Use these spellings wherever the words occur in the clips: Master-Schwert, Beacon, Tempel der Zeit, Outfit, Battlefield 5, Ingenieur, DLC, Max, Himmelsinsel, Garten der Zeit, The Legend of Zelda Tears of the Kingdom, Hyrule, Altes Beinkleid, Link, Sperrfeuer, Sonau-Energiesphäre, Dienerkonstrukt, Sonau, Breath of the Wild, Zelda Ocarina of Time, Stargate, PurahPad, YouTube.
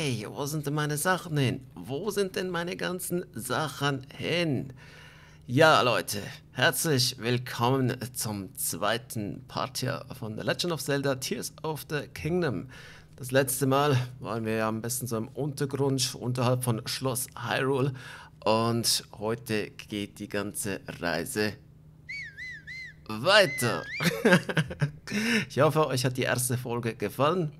Hey, wo sind denn meine Sachen hin? Wo sind denn meine ganzen Sachen hin? Ja, Leute, herzlich willkommen zum zweiten Part hier von The Legend of Zelda Tears of the Kingdom. Das letzte Mal waren wir ja am besten so im Untergrund, unterhalb von Schloss Hyrule. Und heute geht die ganze Reise weiter. Ich hoffe, euch hat die erste Folge gefallen.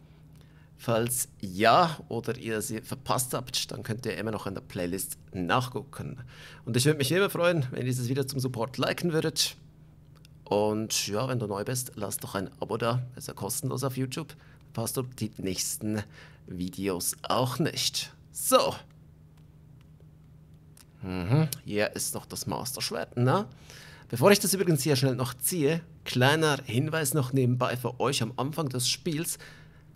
Falls ja oder ihr sie verpasst habt, dann könnt ihr immer noch in der Playlist nachgucken. Und ich würde mich immer freuen, wenn ihr dieses Video zum Support liken würdet. Und ja, wenn du neu bist, lass doch ein Abo da. Ist ja kostenlos auf YouTube. Verpasst du die nächsten Videos auch nicht. So. Hier ist noch das Master-Schwert, ne? Bevor ich das übrigens hier schnell noch ziehe, kleiner Hinweis noch nebenbei für euch am Anfang des Spiels.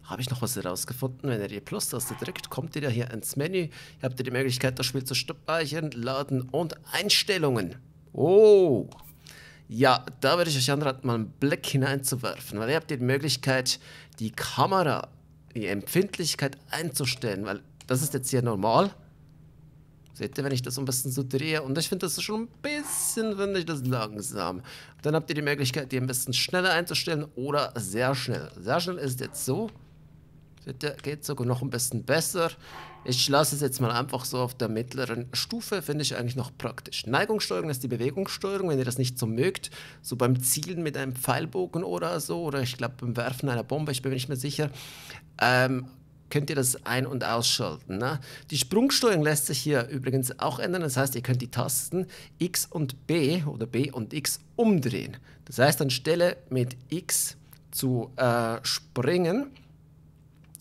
Habe ich noch was herausgefunden? Wenn ihr die Plus-Taste drückt, kommt ihr hier ins Menü. Ihr habt die Möglichkeit, das Spiel zu speichern, laden und Einstellungen. Oh! Ja, da würde ich euch anraten, mal einen Blick hineinzuwerfen, weil ihr habt die Möglichkeit, die Kamera, die Empfindlichkeit einzustellen, weil das ist jetzt hier normal. Seht ihr, wenn ich das ein bisschen so drehe? Und ich finde das schon ein bisschen, finde ich das langsam. Und dann habt ihr die Möglichkeit, die ein bisschen schneller einzustellen oder sehr schnell. Sehr schnell ist jetzt so. Seht ihr, geht sogar noch ein bisschen besser. Ich lasse es jetzt mal einfach so auf der mittleren Stufe, finde ich eigentlich noch praktisch. Neigungssteuerung ist die Bewegungssteuerung, wenn ihr das nicht so mögt. So beim Zielen mit einem Pfeilbogen oder so, oder ich glaube beim Werfen einer Bombe, ich bin mir nicht mehr sicher. Könnt ihr das ein- und ausschalten. Ne? Die Sprungsteuerung lässt sich hier übrigens auch ändern. Das heißt, ihr könnt die Tasten X und B oder B und X umdrehen. Das heißt, anstelle mit X zu springen,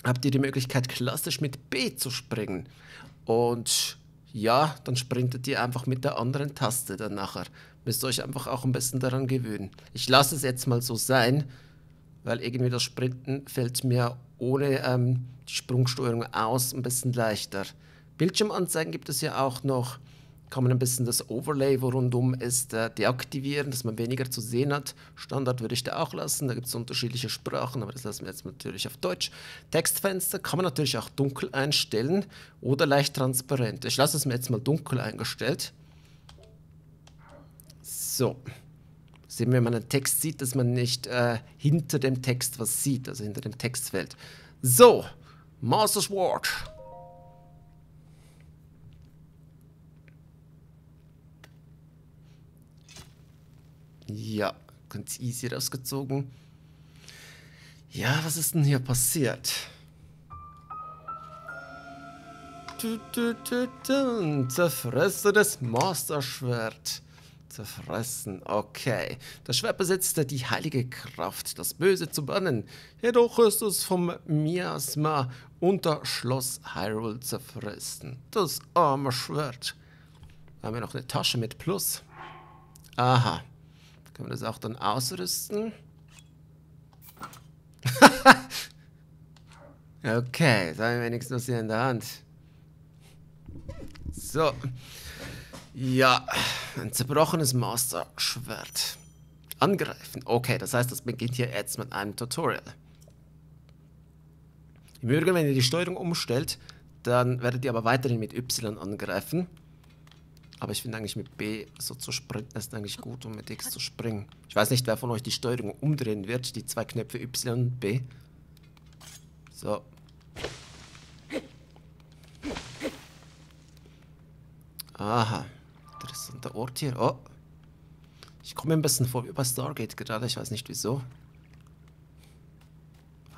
habt ihr die Möglichkeit, klassisch mit B zu springen. Und ja, dann sprintet ihr einfach mit der anderen Taste dann nachher. Müsst ihr euch einfach auch ein bisschen daran gewöhnen. Ich lasse es jetzt mal so sein, weil irgendwie das Sprinten fällt mir ohne die Sprungsteuerung aus ein bisschen leichter. Bildschirmanzeigen gibt es ja auch noch. Kann man ein bisschen das Overlay, wo rundum ist, deaktivieren, dass man weniger zu sehen hat. Standard würde ich da auch lassen. Da gibt es unterschiedliche Sprachen, aber das lassen wir jetzt natürlich auf Deutsch. Textfenster kann man natürlich auch dunkel einstellen oder leicht transparent. Ich lasse es mir jetzt mal dunkel eingestellt. So. Sehen, wenn man einen Text sieht, dass man nicht hinter dem Text was sieht, also hinter dem Textfeld. So, Master Schwert. Ja, ganz easy rausgezogen. Ja, was ist denn hier passiert? Zerfressen das Master Schwert. Zerfressen, okay. Das Schwert besitzt die heilige Kraft, das Böse zu bannen. Jedoch ist es vom Miasma unter Schloss Hyrule zerfressen. Das arme Schwert. Da haben wir noch eine Tasche mit Plus. Aha. Können wir das auch dann ausrüsten? Okay, da haben wir wenigstens hier in der Hand. So. Ja, ein zerbrochenes Master-Schwert. Angreifen. Okay, das heißt, das beginnt hier jetzt mit einem Tutorial. Im Übrigen, wenn ihr die Steuerung umstellt, dann werdet ihr aber weiterhin mit Y angreifen. Aber ich finde eigentlich mit B so zu sprinten ist eigentlich gut und mit X zu springen. Ich weiß nicht, wer von euch die Steuerung umdrehen wird, die zwei Knöpfe Y und B. So. Aha. Interessanter Ort hier. Oh. Ich komme ein bisschen vor wie bei Stargate gerade. Ich weiß nicht wieso.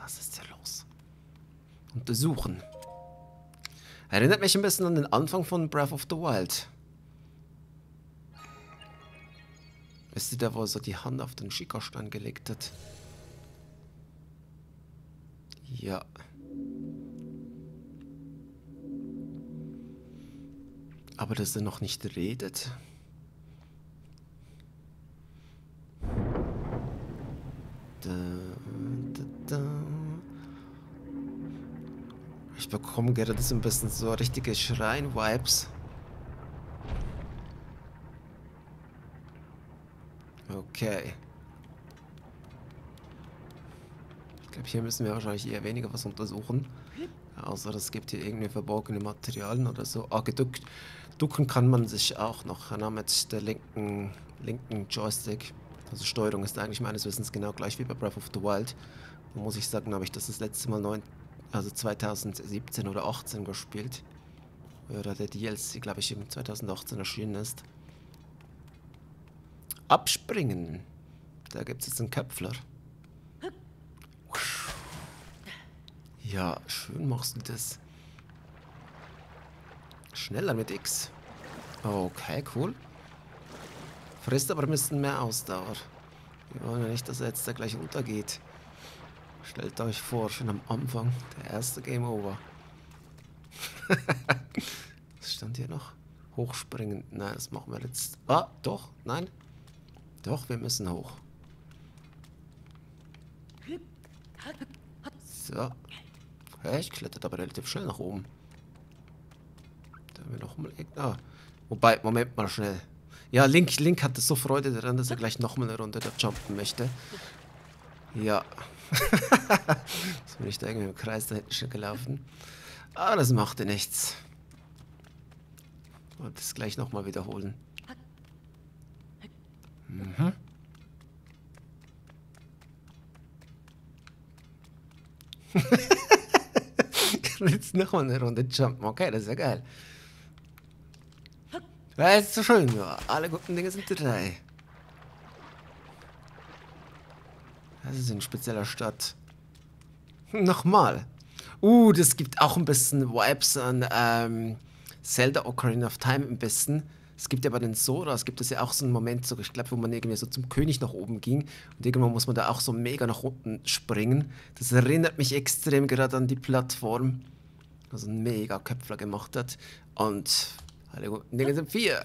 Was ist hier los? Untersuchen. Erinnert mich ein bisschen an den Anfang von Breath of the Wild. Wisst ihr da, wo er so die Hand auf den Schickerstein gelegt hat? Ja. Aber dass er noch nicht redet. Ich bekomme gerade so ein bisschen so richtige Schrein-Vibes. Okay. Ich glaube, hier müssen wir wahrscheinlich eher weniger was untersuchen. Außer es gibt hier irgendwie verborgene Materialien oder so. Ah, geduckt. Ducken kann man sich auch noch mit der linken Joystick. Also Steuerung ist eigentlich meines Wissens genau gleich wie bei Breath of the Wild. Da muss ich sagen, habe ich das letzte Mal 2017 oder 2018 gespielt. Oder der DLC, glaube ich, im 2018 erschienen ist. Abspringen! Da gibt es jetzt einen Köpfler. Ja, schön machst du das. Schneller mit X. Okay, cool. Frisst aber ein bisschen mehr Ausdauer. Wir wollen ja nicht, dass er jetzt da gleich runtergeht. Stellt euch vor, schon am Anfang, der erste Game Over. Was stand hier noch? Hochspringen. Nein, das machen wir jetzt. Ah, doch, nein. Doch, wir müssen hoch. So. Ja, ich klettert aber relativ schnell nach oben. Da haben wir nochmal... Ah, wobei, Moment mal schnell. Ja, Link hatte so Freude daran, dass er gleich nochmal eine Runde da jumpen möchte. Ja. Jetzt bin ich da irgendwie im Kreis da hinten schon gelaufen. Aber das machte nichts. Und das gleich nochmal wiederholen. Mhm. Jetzt nochmal eine Runde jumpen. Okay, das ist ja geil. Das ist so schön. Ja. Alle guten Dinge sind drei. Das ist ein spezieller Stadt. Nochmal. Das gibt auch ein bisschen Vibes an Zelda Ocarina of Time ein bisschen. Es gibt ja bei den Soras, gibt es ja auch so einen Moment, so, ich glaube, wo man irgendwie so zum König nach oben ging. Und irgendwann muss man da auch so mega nach unten springen. Das erinnert mich extrem gerade an die Plattform, also ein mega Köpfler gemacht hat. Und alle guten Dinge sind vier.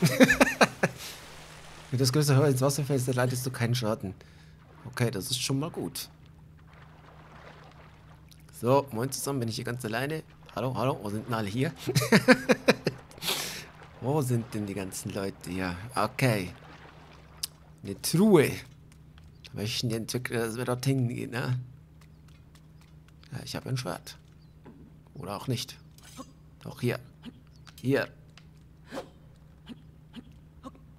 Wenn das größte Hör ins Wasser fällst, dann leidest du keinen Schaden. Okay, das ist schon mal gut. So, moin zusammen, bin ich hier ganz alleine. Hallo, hallo, wo sind denn alle hier? Wo sind denn die ganzen Leute hier? Okay. Eine Truhe. Da möchten die Entwickler, dass wir dorthin gehen, ne? Ja, ich habe ein Schwert. Oder auch nicht. Auch hier. Hier.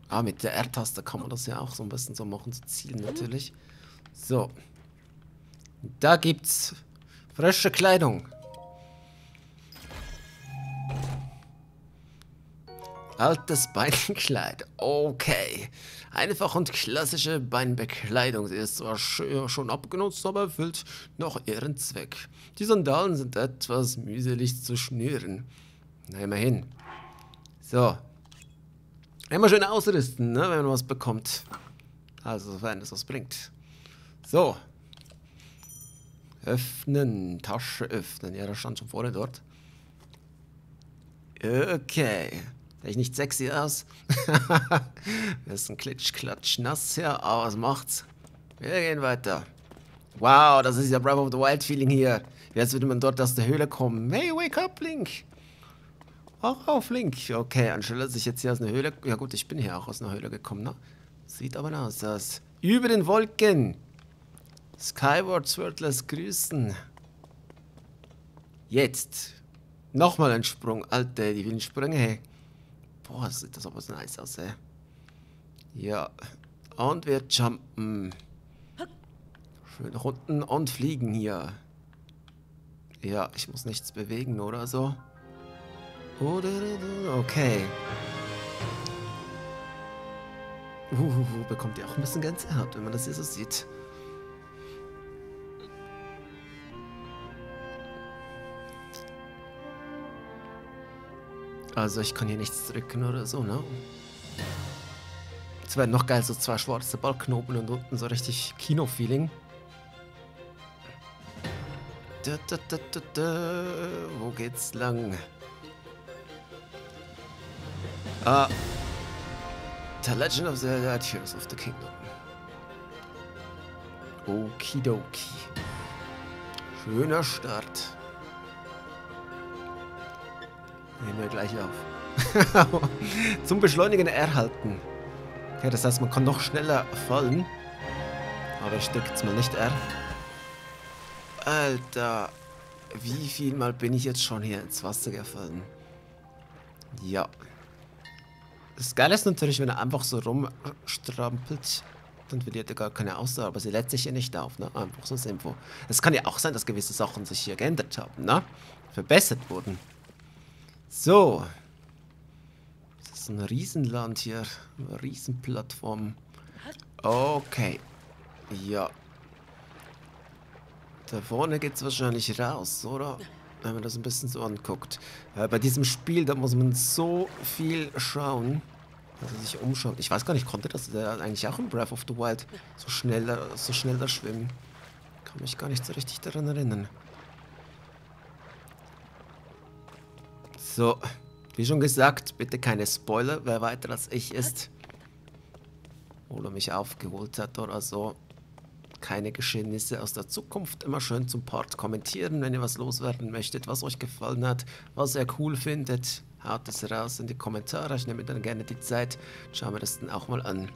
Ah, mit der R-Taste kann man das ja auch so ein bisschen so machen, zu zielen natürlich. So. Da gibt's frische Kleidung. Altes Beinkleid. Okay. Einfach und klassische Beinbekleidung. Sie ist zwar schon abgenutzt, aber erfüllt noch ihren Zweck. Die Sandalen sind etwas mühselig zu schnüren. Na, immerhin. So. Immer schön ausrüsten, ne, wenn man was bekommt. Also, wenn es was bringt. So. Öffnen. Tasche öffnen. Ja, das stand schon vorne dort. Okay. Vielleicht nicht sexy aus. Das ist ein klitsch-klatsch nass hier, aber es macht's. Wir gehen weiter. Wow, das ist ja Breath of the Wild Feeling hier. Jetzt würde man dort aus der Höhle kommen. Hey, wake up, Link. Auch auf, Link. Okay, anstelle dass ich jetzt hier aus einer Höhle... Ja gut, ich bin hier auch aus einer Höhle gekommen, ne? Sieht aber aus, als über den Wolken. Skyward Sword lässt grüßen. Jetzt. Nochmal ein Sprung. Alter, die wilden Sprünge, hey. Boah, sieht das aber so nice aus, ey. Ja. Und wir jumpen. Schön nach unten und fliegen hier. Ja, ich muss nichts bewegen oder so. Okay. Bekommt ihr auch ein bisschen Gänsehaut, wenn man das hier so sieht. Also ich kann hier nichts drücken oder so, ne? Es wäre noch geil, so zwei schwarze Ballknoben und unten so richtig Kino-Feeling. Wo geht's lang? Ah. The Legend of Zelda Tears of the Kingdom. Okidoki. Schöner Start. Nehmen wir gleich auf. Zum Beschleunigen erhalten. Okay, das heißt, man kann noch schneller fallen. Aber ich drücke jetzt mal nicht R. Alter, Wie viel Mal bin ich jetzt schon hier ins Wasser gefallen? Ja. Das Geile ist natürlich, wenn er einfach so rumstrampelt, dann verliert er gar keine Ausdauer, aber sie lädt sich hier nicht auf, ne? Einfach so eine Info. Es kann ja auch sein, dass gewisse Sachen sich hier geändert haben, ne? Verbessert wurden. So. Das ist ein Riesenland hier. Eine Riesenplattform. Okay. Ja. Da vorne geht es wahrscheinlich raus, oder? Wenn man das ein bisschen so anguckt. Bei diesem Spiel, da muss man so viel schauen. Also sich umschauen. Ich weiß gar nicht, konnte das eigentlich auch in Breath of the Wild so schnell da schwimmen? Kann mich gar nicht so richtig daran erinnern. So, wie schon gesagt, bitte keine Spoiler, wer weiter als ich ist. Oder mich aufgeholt hat oder so. Keine Geschehnisse aus der Zukunft. Immer schön zum Part kommentieren, wenn ihr was loswerden möchtet, was euch gefallen hat, was ihr cool findet. Haut es raus in die Kommentare. Ich nehme mir dann gerne die Zeit. Schauen wir das dann auch mal an.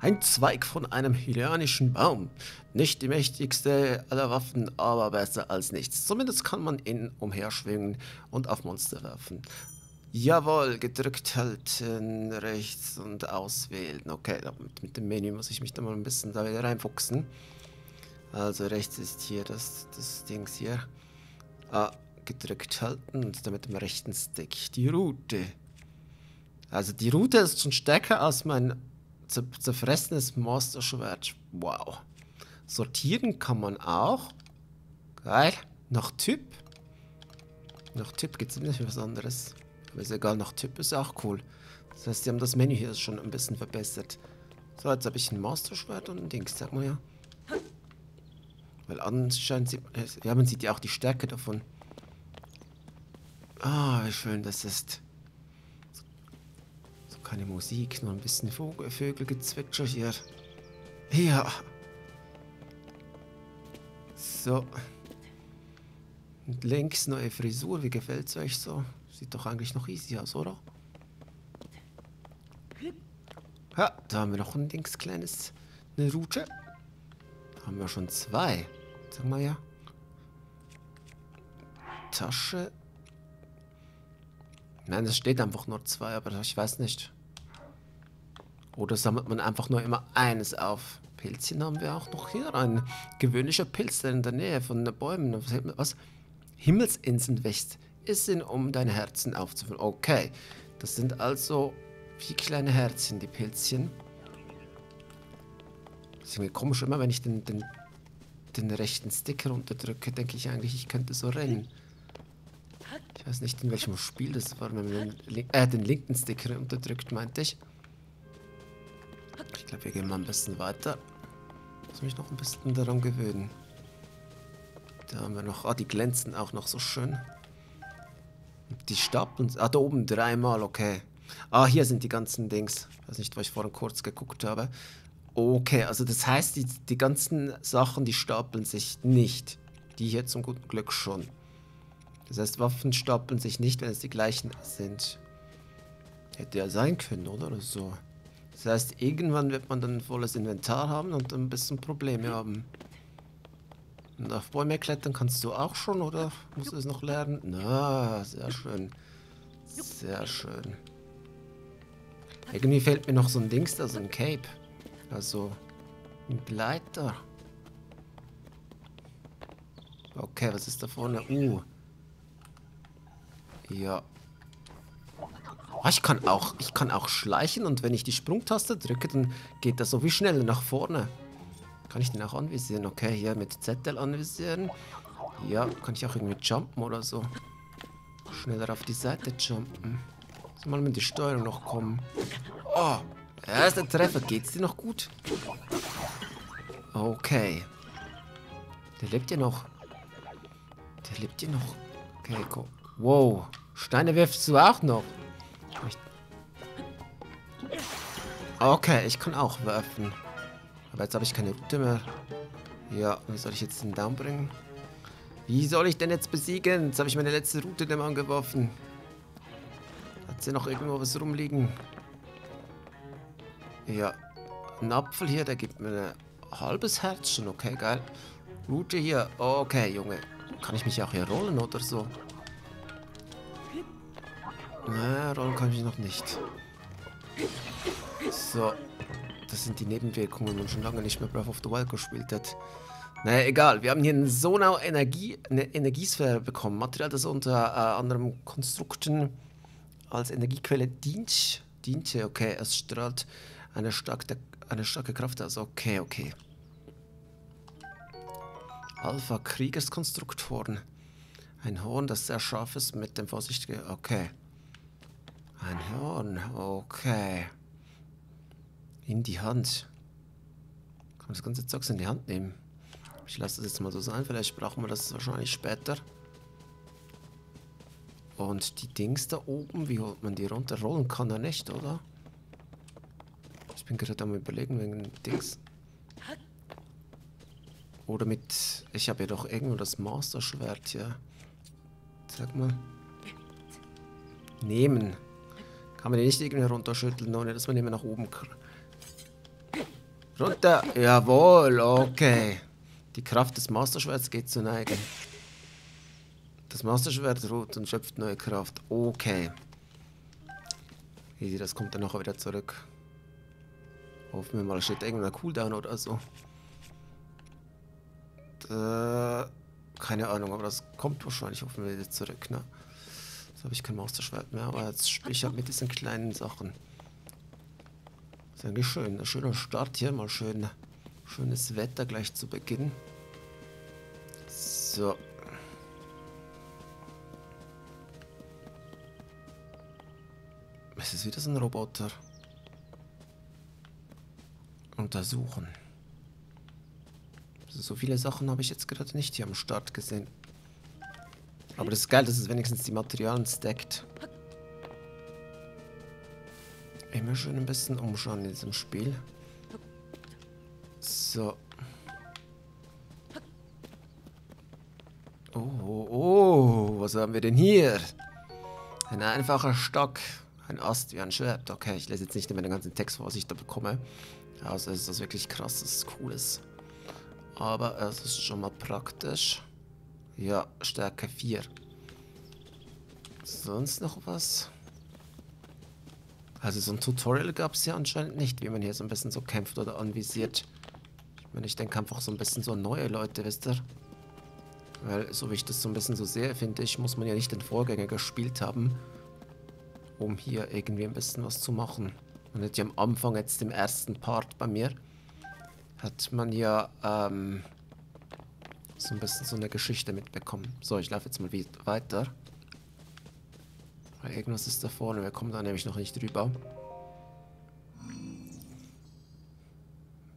Ein Zweig von einem hylianischen Baum. Nicht die mächtigste aller Waffen, aber besser als nichts. Zumindest kann man ihn umherschwingen und auf Monster werfen. Jawohl, gedrückt halten, rechts und auswählen. Okay, mit dem Menü muss ich mich da mal ein bisschen da wieder reinfuchsen. Also rechts ist hier das Dings hier. Ah, gedrückt halten und dann mit dem rechten Stick die Route. Also die Route ist schon stärker als mein zerfressenes Master-Schwert. Wow. Sortieren kann man auch. Geil. Nach Typ. Nach Typ gibt es nicht was anderes. Aber ist egal, nach Typ ist auch cool. Das heißt, die haben das Menü hier schon ein bisschen verbessert. So, jetzt habe ich ein Master-Schwert und ein Dings, sag mal ja. Weil anscheinend sieht man, ja, man sieht ja auch die Stärke davon. Ah, wie schön das ist. So keine Musik, nur ein bisschen Vögelgezwitscher hier. Ja. So. Und links neue Frisur, wie gefällt es euch so? Sieht doch eigentlich noch easy aus, oder? Ja, da haben wir noch ein Dings kleines. Eine Route. Da haben wir schon zwei. Sag mal ja. Tasche. Nein, es steht einfach nur zwei, aber ich weiß nicht. Oder sammelt man einfach nur immer eines auf? Pilzchen haben wir auch noch hier. Ein gewöhnlicher Pilz, der in der Nähe von den Bäumen. Was? Himmelsinseln wächst. Es sind, um deine Herzen aufzufüllen. Okay, das sind also wie kleine Herzchen, die Pilzchen. Das ist irgendwie komisch, immer wenn ich den rechten Stick runterdrücke, denke ich eigentlich, ich könnte so rennen. Ich weiß nicht, in welchem Spiel das war, wenn man den linken Stick runterdrückt, meinte ich. Ich glaube, wir gehen mal ein bisschen weiter. Ich muss mich noch ein bisschen daran gewöhnen. Da haben wir noch, die glänzen auch noch so schön. Die Stapeln. Ah, da oben dreimal, okay. Ah, hier sind die ganzen Dings. Ich weiß nicht, wo ich vorhin kurz geguckt habe. Okay, also das heißt, die ganzen Sachen, die stapeln sich nicht. Die hier zum guten Glück schon. Das heißt, Waffen stapeln sich nicht, wenn es die gleichen sind. Hätte ja sein können, oder so. Das heißt, irgendwann wird man dann ein volles Inventar haben und ein bisschen Probleme haben. Und auf Bäume klettern kannst du auch schon, oder? Musst du es noch lernen? Na, sehr schön. Sehr schön. Irgendwie fehlt mir noch so ein Dings, also ein Cape. Also ein Gleiter. Okay, was ist da vorne? Ja. Oh, ich kann auch schleichen und wenn ich die Sprungtaste drücke, dann geht das so wie schneller nach vorne. Kann ich den auch anvisieren? Okay, hier mit ZL anvisieren. Ja, kann ich auch irgendwie jumpen oder so. Schneller auf die Seite jumpen. Mal mit der Steuerung noch kommen. Oh, erster Treffer. Geht's dir noch gut? Okay. Der lebt ja noch. Der lebt ja noch. Okay, komm. Wow. Steine wirfst du auch noch. Okay, ich kann auch werfen. Aber jetzt habe ich keine Route mehr. Ja, wie soll ich jetzt den Down bringen? Wie soll ich denn jetzt besiegen? Jetzt habe ich meine letzte Route dem angeworfen. Hat sie noch irgendwo was rumliegen? Ja, ein Apfel hier, der gibt mir ein halbes Herz schon. Okay, geil. Route hier. Okay, Junge. Kann ich mich auch hier rollen oder so? Naja, rollen kann ich mich noch nicht. So. Das sind die Nebenwirkungen, wenn man schon lange nicht mehr Breath of the Wild gespielt hat. Naja, egal. Wir haben hier eine Sonau-Energiesphäre bekommen. Material, das unter anderem Konstrukten als Energiequelle dient. Diente, okay. Es strahlt eine starke Kraft aus. Okay, okay. Alpha-Kriegerskonstrukthorn. Ein Horn, das sehr scharf ist, mit dem vorsichtigen... Okay. Ein Horn, okay. In die Hand. Kann man das ganze Zeugs in die Hand nehmen? Ich lasse das jetzt mal so sein, vielleicht brauchen wir das wahrscheinlich später. Und die Dings da oben, wie holt man die runter? Rollen kann er nicht, oder? Ich bin gerade am Überlegen wegen den Dings. Oder mit... Ich habe ja doch irgendwo das Master-Schwert hier. Sag mal. Nehmen. Kann man den nicht irgendwie runterschütteln, ohne dass man immer nach oben... Runter! Jawohl, okay. Die Kraft des Master-Schwerts geht zur Neige. Das Master-Schwert ruht und schöpft neue Kraft. Okay. Das kommt dann nachher wieder zurück. Hoffen wir mal, steht irgendein Cooldown oder so. Keine Ahnung, aber das kommt wahrscheinlich, hoffen wir, wieder zurück, ne? Jetzt habe ich kein Master-Schwert mehr, aber jetzt spiele ich halt mit diesen kleinen Sachen. Ist eigentlich schön. Ein schöner Start hier, mal schön. Schönes Wetter gleich zu Beginn. So. Es ist wieder so ein Roboter. Untersuchen. So viele Sachen habe ich jetzt gerade nicht hier am Start gesehen. Aber das ist geil, dass es wenigstens die Materialien stackt. Immer schön ein bisschen umschauen in diesem Spiel. So. Oh, oh, oh, was haben wir denn hier? Ein einfacher Stock. Ein Ast wie ein Schwert. Okay, ich lese jetzt nicht mehr den ganzen Text vor, was ich da bekomme. Also es ist was wirklich krasses, cooles. Aber es ist schon mal praktisch. Ja, Stärke 4. Sonst noch was? Also so ein Tutorial gab es ja anscheinend nicht, wie man hier so ein bisschen so kämpft oder anvisiert. Ich meine, ich den Kampf auch so ein bisschen so neue Leute, wisst ihr? Weil, so wie ich das so ein bisschen so sehe, finde ich, muss man ja nicht den Vorgänger gespielt haben, um hier irgendwie ein bisschen was zu machen. Und jetzt am Anfang, jetzt im ersten Part bei mir, hat man ja so ein bisschen so eine Geschichte mitbekommen. So, ich laufe jetzt mal weiter. Weil irgendwas ist da vorne, wir kommen da nämlich noch nicht drüber.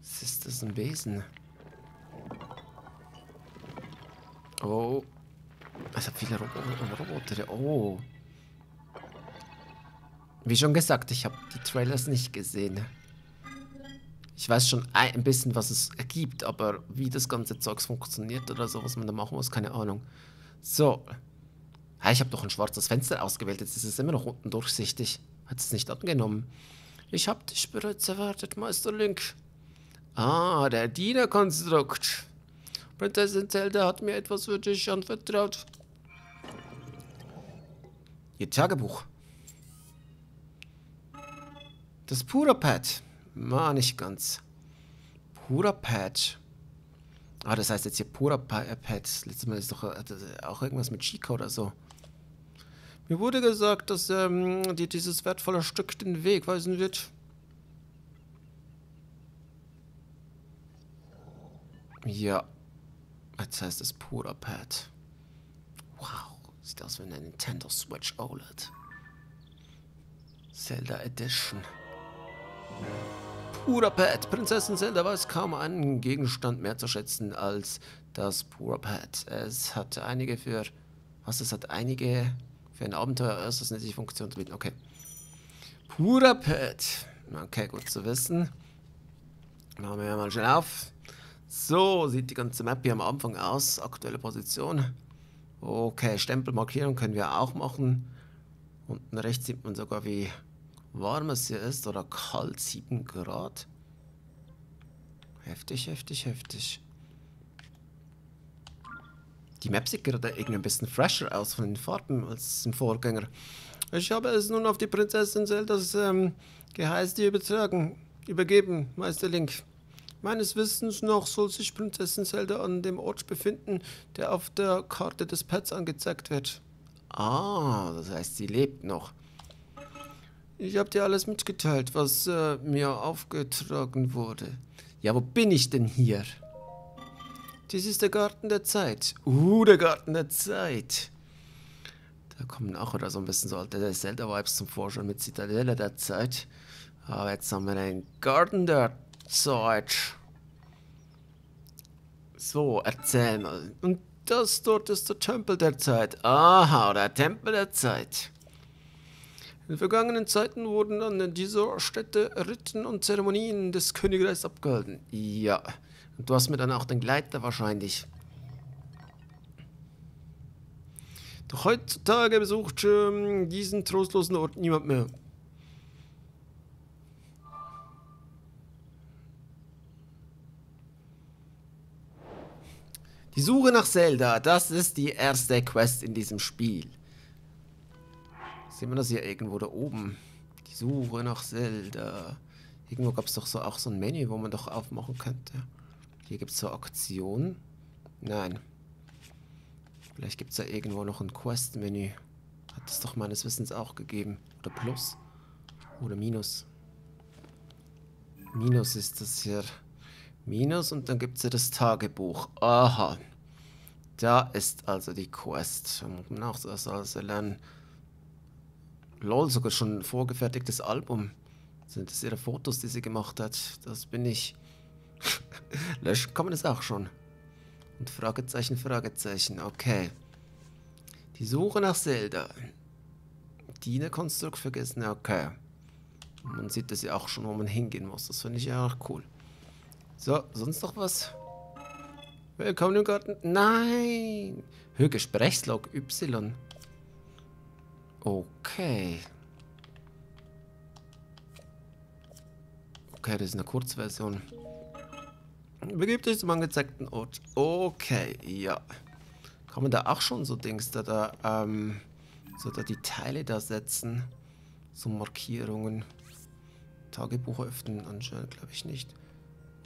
Was ist das, ein Wesen? Oh. Es hat viele Roboter. Oh. Wie schon gesagt, ich habe die Trailers nicht gesehen. Ich weiß schon ein bisschen, was es gibt, aber wie das ganze Zeugs funktioniert oder so, was man da machen muss, keine Ahnung. So. Ich habe doch ein schwarzes Fenster ausgewählt, jetzt ist es immer noch unten durchsichtig. Hat es nicht angenommen. Ich habe dich bereits erwartet, Meister Link. Ah, der Dienerkonstrukt. Prinzessin Zelda hat mir etwas für dich anvertraut. Ihr Tagebuch. Das PurahPad. Ma, nicht ganz. PurahPad. Ah, das heißt jetzt hier PurahPad. Letztes Mal ist doch auch irgendwas mit Chica oder so. Mir wurde gesagt, dass dir dieses wertvolle Stück den Weg weisen wird. Ja. Jetzt heißt es PurahPad. Wow. Sieht aus wie eine Nintendo Switch OLED. Zelda Edition. PurahPad. Prinzessin Zelda weiß kaum einen Gegenstand mehr zu schätzen als das PurahPad. Es hat einige für... Was? Es hat einige für ein Abenteuer äußerst nützliche Funktionen zu bieten. Okay. PurahPad. Okay, gut zu wissen. Machen wir mal schnell auf. So sieht die ganze Map hier am Anfang aus. Aktuelle Position. Okay, Stempelmarkierung können wir auch machen. Unten rechts sieht man sogar, wie warm es hier ist, oder kalt, 7 Grad. Heftig, heftig, heftig. Die Map sieht gerade irgendwie ein bisschen fresher aus von den Farben als im Vorgänger. Ich habe es nun auf die Prinzessin Zeldas Geheiß dir übergeben, Meister Link. Meines Wissens noch soll sich Prinzessin Zelda an dem Ort befinden, der auf der Karte des Pads angezeigt wird. Ah, das heißt, sie lebt noch. Ich habe dir alles mitgeteilt, was mir aufgetragen wurde. Ja, wo bin ich denn hier? Dies ist der Garten der Zeit. Der Garten der Zeit. Da kommen auch wieder so ein bisschen so alte Zelda-Vibes zum Vorschein mit Zitadelle der Zeit. Aber jetzt haben wir den Garten der Zeit. So, erzähl mal. Und das dort ist der Tempel der Zeit. Aha, der Tempel der Zeit. In vergangenen Zeiten wurden an dieser Stätte Riten und Zeremonien des Königreichs abgehalten. Ja. Und du hast mir dann auch den Gleiter wahrscheinlich. Doch heutzutage besucht diesen trostlosen Ort niemand mehr. Die Suche nach Zelda, das ist die erste Quest in diesem Spiel. Sehen wir das hier irgendwo da oben? Die Suche nach Zelda. Irgendwo gab es doch so, auch so ein Menü, wo man doch aufmachen könnte. Hier gibt es so Aktionen. Nein. Vielleicht gibt es da irgendwo noch ein Quest-Menü. Hat es doch meines Wissens auch gegeben. Oder Plus. Oder Minus. Minus ist das hier. Minus und dann gibt es ja das Tagebuch. Aha. Da ist also die Quest. Da muss man auch das also lernen. Lol, sogar schon ein vorgefertigtes Album. Sind das ihre Fotos, die sie gemacht hat? Das bin ich. Löschen kann man das auch schon. Und Fragezeichen, Fragezeichen. Okay. Die Suche nach Zelda. Dienerkonstrukt vergessen. Okay. Man sieht das ja auch schon, wo man hingehen muss. Das finde ich ja auch cool. So, sonst noch was? Willkommen im Garten. Nein! Gesprächslog Y. Okay. Okay, das ist eine Kurzversion. Begib dich zum angezeigten Ort. Okay, ja. Kann man da auch schon so Dings da die Teile da setzen? So Markierungen. Tagebuch öffnen anscheinend, glaube ich nicht.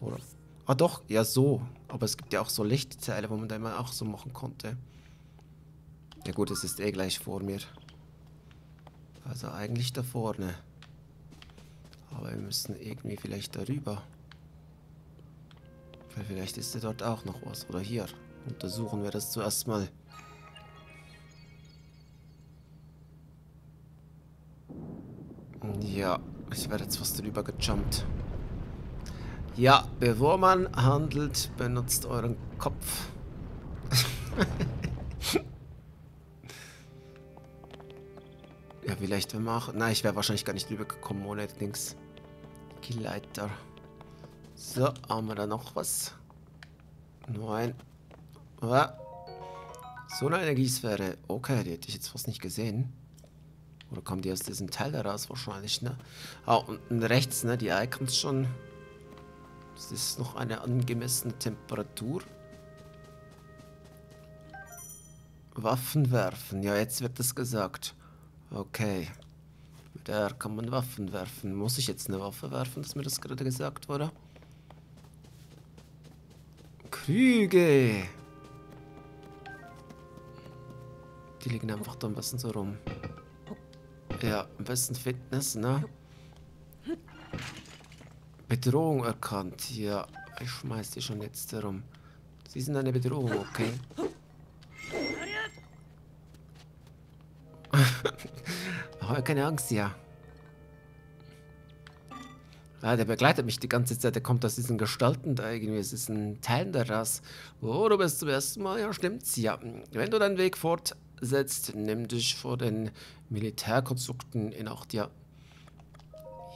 Oder? Ah doch, ja so. Aber es gibt ja auch so Lichtteile, wo man da immer auch so machen konnte. Ja gut, es ist eh gleich vor mir. Also eigentlich da vorne. Aber wir müssen irgendwie vielleicht darüber. Weil vielleicht ist ja dort auch noch was. Oder hier. Untersuchen wir das zuerst mal. Ja, ich werde jetzt fast drüber gejumpt. Ja, bevor man handelt, benutzt euren Kopf. Ja, vielleicht wenn man auch... Nein, ich wäre wahrscheinlich gar nicht drüber gekommen ohne Dings. Gleiter. So, haben wir da noch was? Nein. Sonau-Energiesphäre. Okay, die hätte ich jetzt fast nicht gesehen. Oder kommen die aus diesem Teil heraus wahrscheinlich, ne? Ah, unten rechts, ne? Die Icons schon... Das ist noch eine angemessene Temperatur. Waffen werfen. Ja, jetzt wird das gesagt. Okay. Mit der kann man Waffen werfen. Muss ich jetzt eine Waffe werfen, dass mir das gerade gesagt wurde? Krüge! Die liegen einfach da am besten so rum. Ja, am besten Fitness, ne? Bedrohung erkannt. Ja, ich schmeiß die schon jetzt herum. Sie sind eine Bedrohung, okay. Aber keine Angst, ja. Ah, der begleitet mich die ganze Zeit. Der kommt aus diesen Gestalten da irgendwie. Es ist ein Teil daraus. Oh, du bist zum ersten Mal. Ja, stimmt's. Ja. Wenn du deinen Weg fortsetzt, nimm dich vor den Militärkonstrukten in Acht, ja.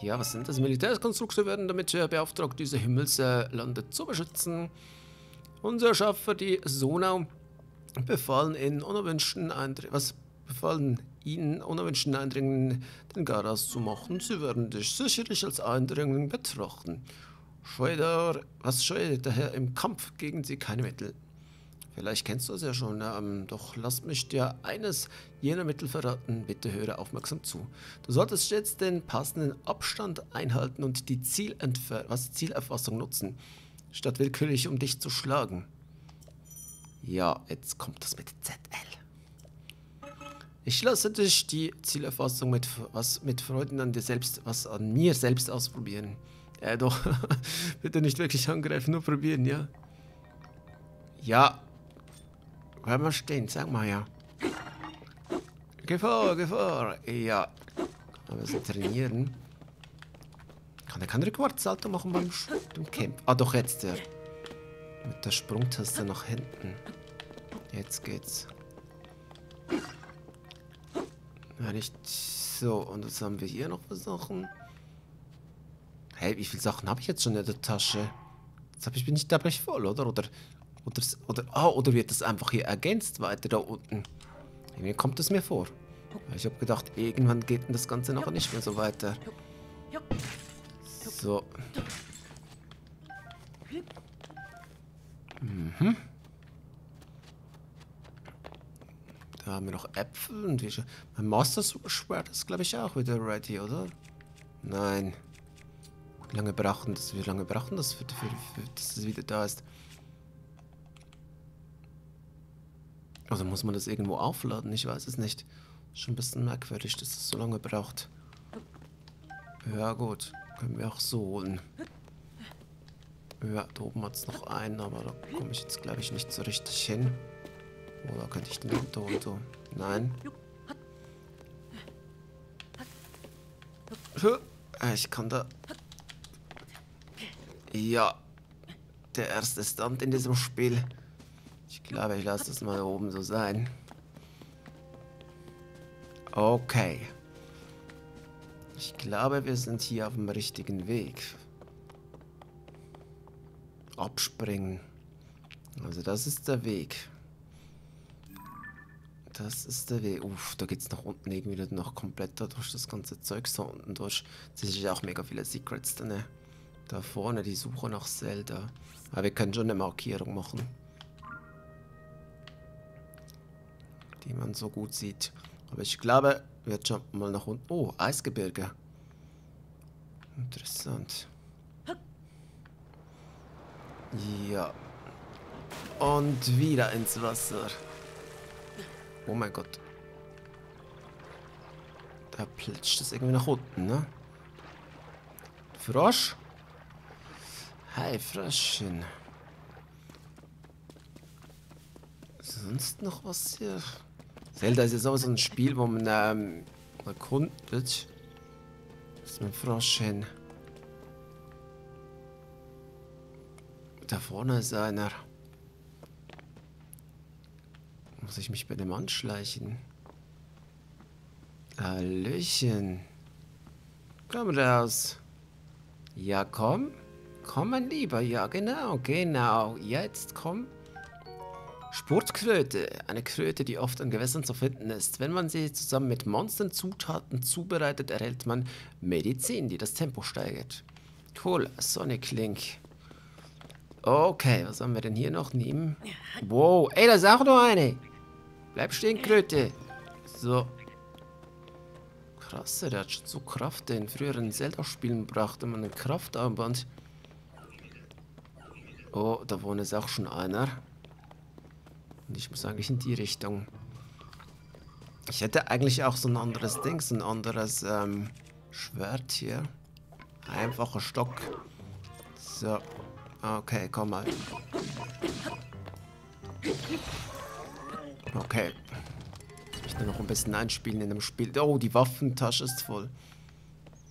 Ja, was sind das? Militärkonstrukte werden damit beauftragt, diese Himmelslande zu beschützen. Unser Schaffer, die Sonau, befallen ihnen unerwünschten Eindringen den Garas zu machen. Sie werden dich sicherlich als Eindringling betrachten. Scheue daher im Kampf gegen sie keine Mittel. Vielleicht kennst du es ja schon, doch lass mich dir eines jener Mittel verraten, bitte höre aufmerksam zu. Du solltest stets den passenden Abstand einhalten und die Zielerfassung nutzen, statt willkürlich um dich zu schlagen. Ja, jetzt kommt das mit ZL. Ich lasse dich die Zielerfassung mit Freuden an dir selbst, an mir selbst ausprobieren. Doch, bitte nicht wirklich angreifen, nur probieren, ja? Ja. Bleib mal stehen, sag mal ja. Gefahr, Gefahr, ja. Aber so trainieren. Kann er keinen Rückwärtssalto machen beim Camp? Ah, doch, jetzt der. Mit der Sprungtaste nach hinten. Jetzt geht's. Ja, nicht so. Und jetzt haben wir hier noch was Sachen. Hey, wie viele Sachen habe ich jetzt schon in der Tasche? Jetzt bin ich dabei voll, oder? Oder wird das einfach hier ergänzt weiter da unten? Irgendwie kommt es mir vor. Ich habe gedacht, irgendwann geht das Ganze noch nicht mehr so weiter. So. Mhm. Da haben wir noch Äpfel und wie schon. Mein Master-Schwert ist, glaube ich, auch wieder ready, oder? Nein. Wie lange brauchen das, dass es wieder da ist? Also muss man das irgendwo aufladen? Ich weiß es nicht. Schon ein bisschen merkwürdig, dass es so lange braucht. Ja gut, können wir auch so holen. Ja, da oben hat es noch einen, aber da komme ich jetzt, glaube ich, nicht so richtig hin. Oder könnte ich den runterholen? So? Nein. Ich kann da... Ja, der erste Stunt in diesem Spiel. Ich glaube, ich lasse das mal da oben so sein. Okay. Ich glaube, wir sind hier auf dem richtigen Weg. Abspringen. Also das ist der Weg. Das ist der Weg. Uff, da geht's nach unten irgendwie noch komplett da durch das ganze Zeug. So unten durch. Sicherlich auch mega viele Secrets da, ne? Da vorne die Suche nach Zelda. Aber wir können schon eine Markierung machen. Die man so gut sieht. Aber ich glaube, wir jumpen mal nach unten. Oh, Eisgebirge. Interessant. Ja. Und wieder ins Wasser. Oh mein Gott. Da plitscht es irgendwie nach unten, ne? Frosch? Hi, Fröschchen. Sonst noch was hier? Zelda ist ja sowieso ein Spiel, wo man erkundet. Ist mein Froschchen. Da vorne ist einer. Muss ich mich bei dem anschleichen? Hallöchen. Komm raus. Ja, komm. Komm, mein Lieber. Ja, genau, genau. Jetzt komm. Sportkröte. Eine Kröte, die oft an Gewässern zu finden ist. Wenn man sie zusammen mit Monsternzutaten zubereitet, erhält man Medizin, die das Tempo steigert. Cool. Sonic Link. Okay, was haben wir denn hier noch nehmen? Wow. Ey, da ist auch noch eine. Bleib stehen, Kröte. So. Krass, der hat schon so Kraft. In früheren Zelda-Spielen brachte man ein Kraftarmband. Oh, da vorne ist auch schon einer. Und ich muss eigentlich in die Richtung. Ich hätte eigentlich auch so ein anderes Ding, so ein anderes Schwert hier. Einfacher Stock. So. Okay, komm mal. Okay. Muss mich da noch ein bisschen einspielen in dem Spiel. Oh, die Waffentasche ist voll.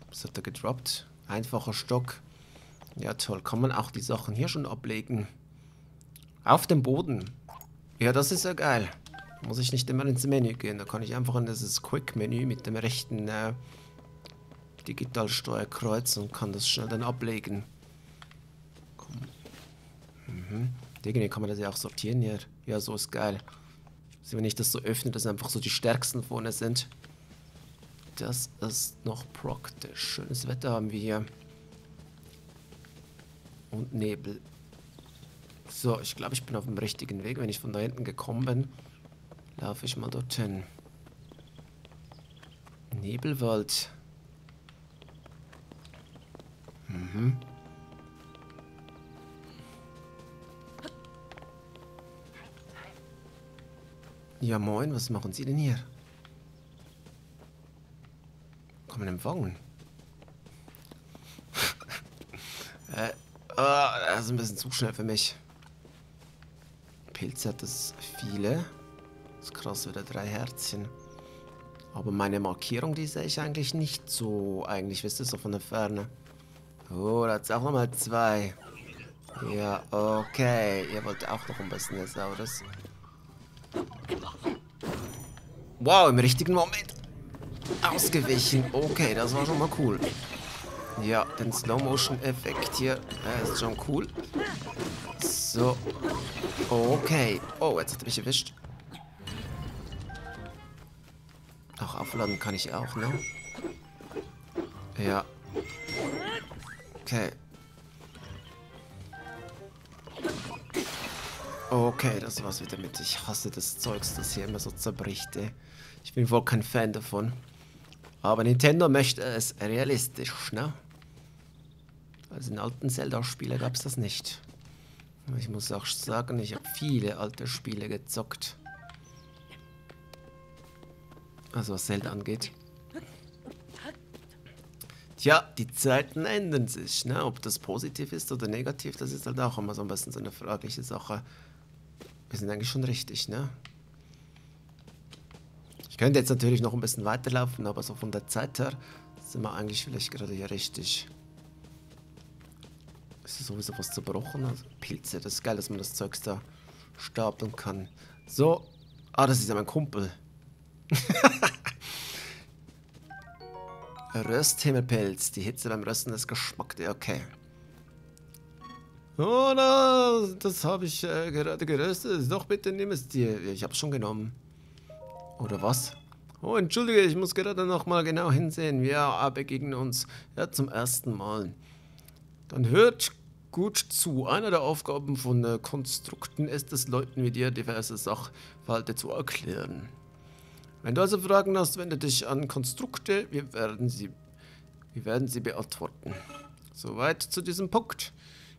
Was hat er gedroppt? Einfacher Stock. Ja, toll. Kann man auch die Sachen hier schon ablegen? Auf dem Boden. Ja, das ist ja geil. Da muss ich nicht immer ins Menü gehen. Da kann ich einfach in dieses Quick-Menü mit dem rechten Digitalsteuerkreuz und kann das schnell dann ablegen. Komm. Mhm. Irgendwie kann man das ja auch sortieren hier. Ja, so ist geil. Also, wenn ich das so öffne, dass einfach so die stärksten vorne sind. Das ist noch praktisch. Schönes Wetter haben wir hier. Und Nebel. So, ich glaube, ich bin auf dem richtigen Weg. Wenn ich von da hinten gekommen bin, laufe ich mal dorthin. Nebelwald. Mhm. Ja, moin, was machen Sie denn hier? Kommen im Wagen. Das ist ein bisschen zu schnell für mich. Pilze hat das viele. Das ist krass, wieder 3 Herzchen. Aber meine Markierung, die sehe ich eigentlich nicht so. Eigentlich, wisst ihr, so von der Ferne. Oh, da hat es auch nochmal 2. Ja, okay. Ihr wollt auch noch ein bisschen des Saures. Wow, im richtigen Moment ausgewichen. Okay, das war schon mal cool. Ja, den Slow-Motion-Effekt hier ist schon cool. So. Okay. Oh, jetzt hat er mich erwischt. Auch aufladen kann ich auch, ne? Ja. Okay. Okay, das war's wieder mit. Ich hasse das Zeugs, das hier immer so zerbricht, ey. Ich bin wohl kein Fan davon. Aber Nintendo möchte es realistisch, ne? Also in alten Zelda-Spielen gab es das nicht. Ich muss auch sagen, ich habe viele alte Spiele gezockt. Also was Zelda angeht. Tja, die Zeiten ändern sich, ne? Ob das positiv ist oder negativ, das ist halt auch immer so ein bisschen so eine fragliche Sache. Wir sind eigentlich schon richtig, ne? Ich könnte jetzt natürlich noch ein bisschen weiterlaufen, aber so von der Zeit her sind wir eigentlich vielleicht gerade hier richtig. Ist sowieso was zerbrochen? Also Pilze, das ist geil, dass man das Zeugs da stapeln kann. So. Ah, das ist ja mein Kumpel. Rösthimmelpilz. Die Hitze beim Rösten ist Geschmack. Okay. Oh, das habe ich gerade geröstet. Doch, bitte nimm es dir. Ich habe es schon genommen. Oder was? Oh, entschuldige, ich muss gerade nochmal genau hinsehen. Wir begegnen uns ja zum ersten Mal. Dann hört gut zu. Einer der Aufgaben von Konstrukten ist es, Leuten wie dir diverse Sachverhalte zu erklären. Wenn du also Fragen hast, wende dich an Konstrukte. Wir werden sie beantworten. Soweit zu diesem Punkt.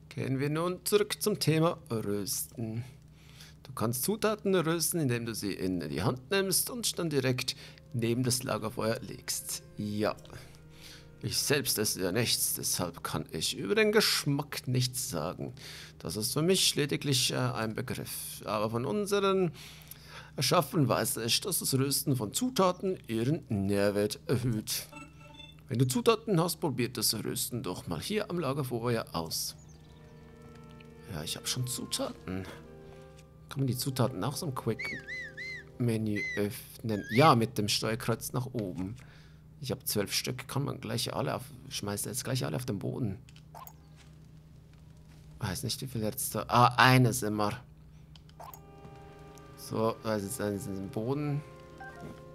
Gehen wir nun zurück zum Thema Rösten. Du kannst Zutaten rösten, indem du sie in die Hand nimmst und dann direkt neben das Lagerfeuer legst. Ja, ich selbst esse ja nichts, deshalb kann ich über den Geschmack nichts sagen. Das ist für mich lediglich ein Begriff. Aber von unseren Erschaffen weiß ich, dass das Rösten von Zutaten ihren Nährwert erhöht. Wenn du Zutaten hast, probiert das Rösten doch mal hier am Lagerfeuer aus. Ja, ich habe schon Zutaten. Kann man die Zutaten auch so im Quick-Menü öffnen? Ja, mit dem Steuerkreuz nach oben. Ich habe 12 Stück, kann man gleich alle auf... Schmeißt jetzt gleich alle auf den Boden. Weiß nicht, wie viel jetzt da... Ah, eines immer. So, da ist jetzt eines in den Boden.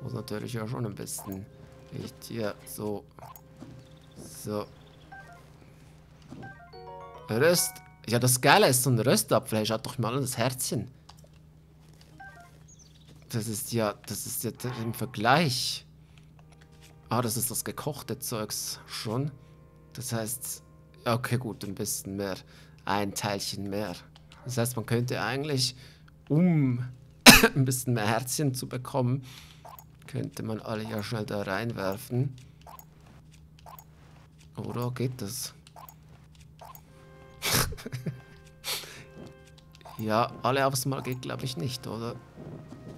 Muss natürlich ja schon ein bisschen... Echt hier, so. So. Röst. Ja, das Geile ist, so ein Röstapfel, schaut doch mal an das Herzchen. Das ist ja im Vergleich. Ah, das ist das gekochte Zeugs schon. Das heißt, okay, gut, ein bisschen mehr. Ein Teilchen mehr. Das heißt, man könnte eigentlich, um ein bisschen mehr Herzchen zu bekommen, könnte man alle ja schnell da reinwerfen. Oder geht das? Ja, alle aufs Mal geht, glaube ich, nicht, oder?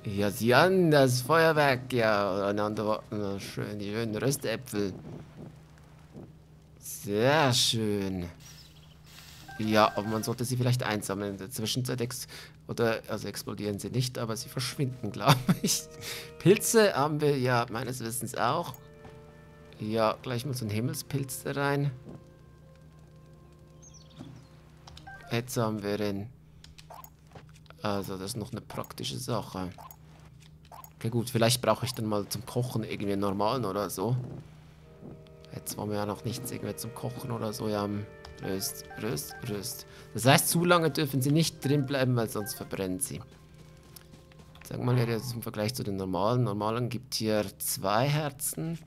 Ja, sieh an, das Feuerwerk, ja, na, schön, die schönen Röstäpfel. Sehr schön. Ja, aber man sollte sie vielleicht einsammeln. In der Zwischenzeit explodieren sie nicht, aber sie verschwinden, glaube ich. Pilze haben wir ja meines Wissens auch. Ja, gleich mal so einen Himmelspilz da rein. Jetzt haben wir den. Also, das ist noch eine praktische Sache. Okay, gut, vielleicht brauche ich dann mal zum Kochen irgendwie einen normalen oder so. Jetzt wollen wir ja noch nichts irgendwie zum Kochen oder so. Ja, Röst. Das heißt, zu lange dürfen sie nicht drin bleiben, weil sonst verbrennen sie. Sagen wir mal, jetzt im Vergleich zu den normalen. Normalen gibt hier 2 Herzen.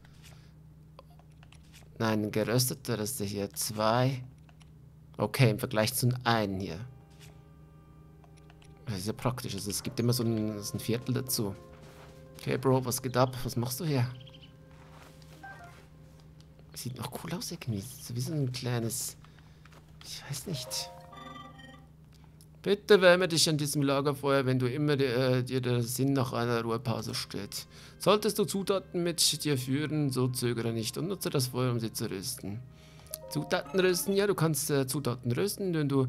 Nein, gerösteter ist hier 2. Okay, im Vergleich zu einem hier. Das ist ja praktisch. Also es gibt immer so ein Viertel dazu. Okay, Bro, was geht ab? Was machst du hier? Sieht noch cool aus, irgendwie. So wie so ein kleines... Ich weiß nicht. Bitte wärme dich an diesem Lagerfeuer, wenn du immer dir der Sinn nach einer Ruhepause steht. Solltest du Zutaten mit dir führen, so zögere nicht und nutze das Feuer, um sie zu rösten. Zutaten rösten? Ja, du kannst Zutaten rösten, wenn du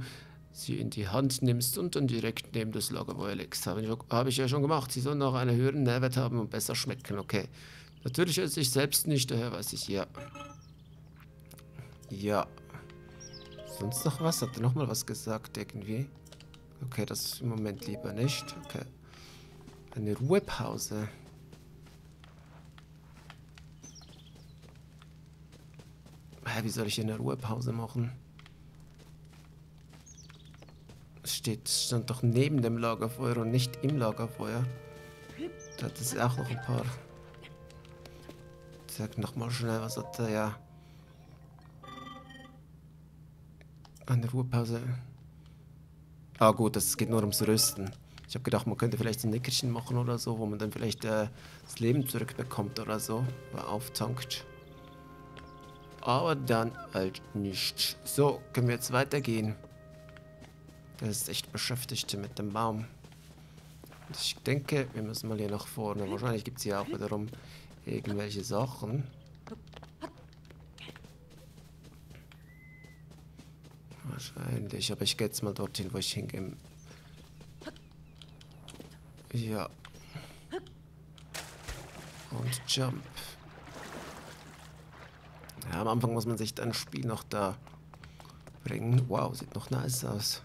sie in die Hand nimmst und dann direkt neben das Lagerfeuer legst. Habe ich ja schon gemacht. Sie sollen auch einen höheren Nährwert haben und besser schmecken, okay. Natürlich esse ich selbst nicht, daher weiß ich, ja. Ja. Sonst noch was? Hat er nochmal was gesagt, irgendwie? Okay, das ist im Moment lieber nicht. Okay. Eine Ruhepause. Hä, wie soll ich eine Ruhepause machen? Es stand doch neben dem Lagerfeuer und nicht im Lagerfeuer. Das ist auch noch ein paar... Sag nochmal schnell, was hat er ja. Eine Ruhepause. Ah gut, das geht nur ums Rösten. Ich habe gedacht, man könnte vielleicht ein Nickerchen machen oder so, wo man dann vielleicht das Leben zurückbekommt oder so, weil auftankt. Aber dann halt nicht. So, können wir jetzt weitergehen. Der ist echt beschäftigt mit dem Baum. Ich denke, wir müssen mal hier nach vorne. Wahrscheinlich gibt es hier auch wiederum irgendwelche Sachen. Wahrscheinlich, aber ich gehe jetzt mal dorthin, wo ich hingehe. Ja. Und Jump. Ja, am Anfang muss man sich dann das Spiel noch da bringen. Wow, sieht noch nice aus.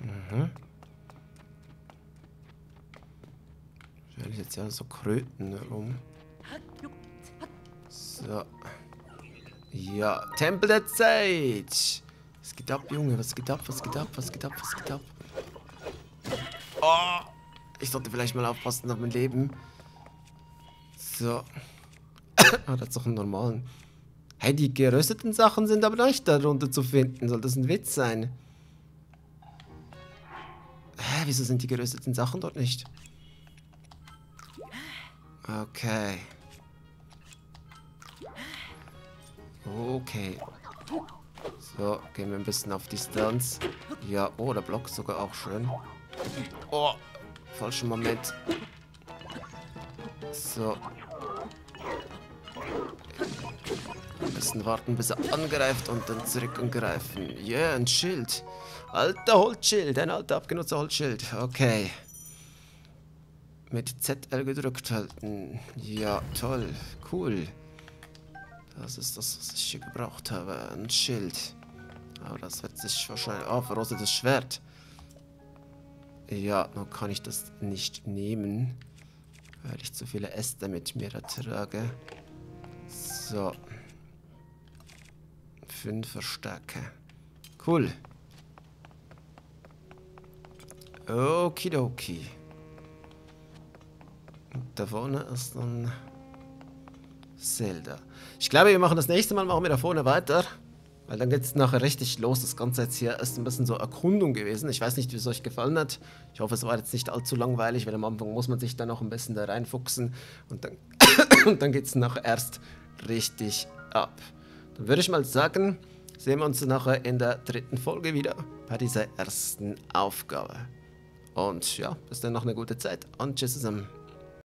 Mhm. Wahrscheinlich jetzt ja so Kröten rum. So. Ja, Tempel der Zeit. Was geht ab, Junge? Was geht ab? Was geht ab? Was geht ab? Was geht ab? Oh! Ich sollte vielleicht mal aufpassen nach meinem Leben. So. Ah, das ist doch einen normalen. Hey, die gerösteten Sachen sind aber nicht darunter zu finden. Soll das ein Witz sein? Hä, wieso sind die gerösteten Sachen dort nicht? Okay. Okay. So, gehen wir ein bisschen auf Distanz. Ja, oh, der Block ist sogar auch schön. Oh, falschen Moment. So. Ein bisschen warten, bis er angreift und dann zurück angreifen. Yeah, ein Schild. Alter Holzschild, ein alter abgenutzter Holzschild. Okay. Mit ZL gedrückt halten. Ja, toll. Cool. Das ist das, was ich hier gebraucht habe. Ein Schild. Aber das wird sich wahrscheinlich... Oh, verrostetes Schwert. Ja, nur kann ich das nicht nehmen. Weil ich zu viele Äste mit mir da trage. So. 5 Verstärke. Cool. Okidoki. Und da vorne ist dann... Zelda. Ich glaube, wir machen das nächste Mal, machen wir da vorne weiter. Weil dann geht es nachher richtig los. Das Ganze jetzt hier ist ein bisschen so Erkundung gewesen. Ich weiß nicht, wie es euch gefallen hat. Ich hoffe, es war jetzt nicht allzu langweilig, weil am Anfang muss man sich dann noch ein bisschen da reinfuchsen. Und dann, dann geht es nachher erst richtig ab. Dann würde ich mal sagen, sehen wir uns nachher in der 3. Folge wieder bei dieser ersten Aufgabe. Und ja, bis dann noch eine gute Zeit und tschüss zusammen.